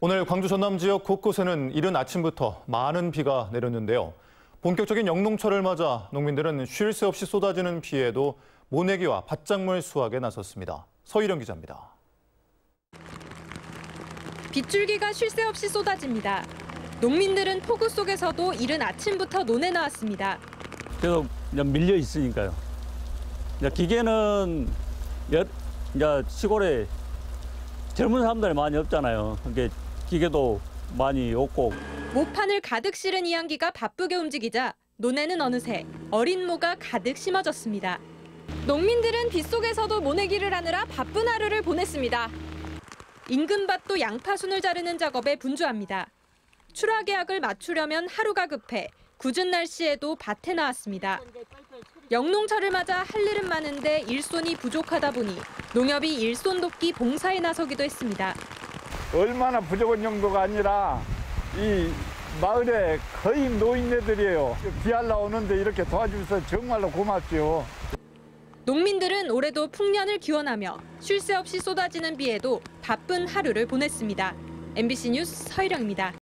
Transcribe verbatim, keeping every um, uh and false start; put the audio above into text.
오늘 광주 전남 지역 곳곳에는 이른 아침부터 많은 비가 내렸는데요. 본격적인 영농철을 맞아 농민들은 쉴 새 없이 쏟아지는 비에도 모내기와 밭작물 수확에 나섰습니다. 서일영 기자입니다. 빗줄기가 쉴 새 없이 쏟아집니다. 농민들은 폭우 속에서도 이른 아침부터 논에 나왔습니다. 계속 그냥 밀려 있으니까요. 기계는 시골에 젊은 사람들이 많이 없잖아요. 그러니까 기계도 많이 없고. 모판을 가득 실은 이 한기가 바쁘게 움직이자 논에는 어느새 어린 모가 가득 심어졌습니다. 농민들은 빗속에서도 모내기를 하느라 바쁜 하루를 보냈습니다. 인근밭도 양파순을 자르는 작업에 분주합니다. 출하 계약을 맞추려면 하루가 급해 궂은 날씨에도 밭에 나왔습니다. 영농철을 맞아 할 일은 많은데 일손이 부족하다 보니 농협이 일손 돕기 봉사에 나서기도 했습니다. 얼마나 부족한 정도가 아니라 이 마을에 거의 노인네들이에요. 비할라 오는데 이렇게 도와주셔서 정말로 고맙죠. 농민들은 올해도 풍년을 기원하며 쉴 새 없이 쏟아지는 비에도 바쁜 하루를 보냈습니다. 엠비씨 뉴스 서일영입니다.